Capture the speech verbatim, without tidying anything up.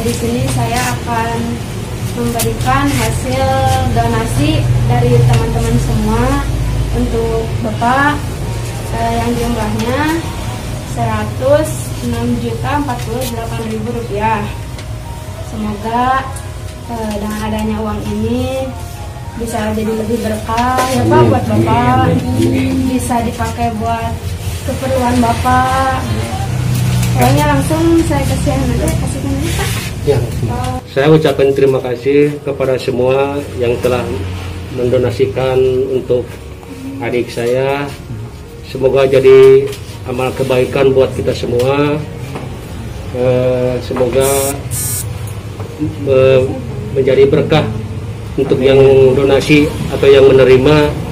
Di sini saya akan memberikan hasil donasi dari teman-teman semua untuk Bapak eh, yang jumlahnya seratus enam juta empat puluh delapan ribu rupiah. Semoga eh, dengan adanya uang ini bisa jadi lebih berkah ya Pak buat Bapak, bisa dipakai buat keperluan Bapak. Soalnya langsung saya kasih aja, kasih aja Pak. Ya. Saya ucapkan terima kasih kepada semua yang telah mendonasikan untuk adik saya. Semoga jadi amal kebaikan buat kita semua. Eh, semoga eh, menjadi berkah untuk yang donasi atau yang menerima.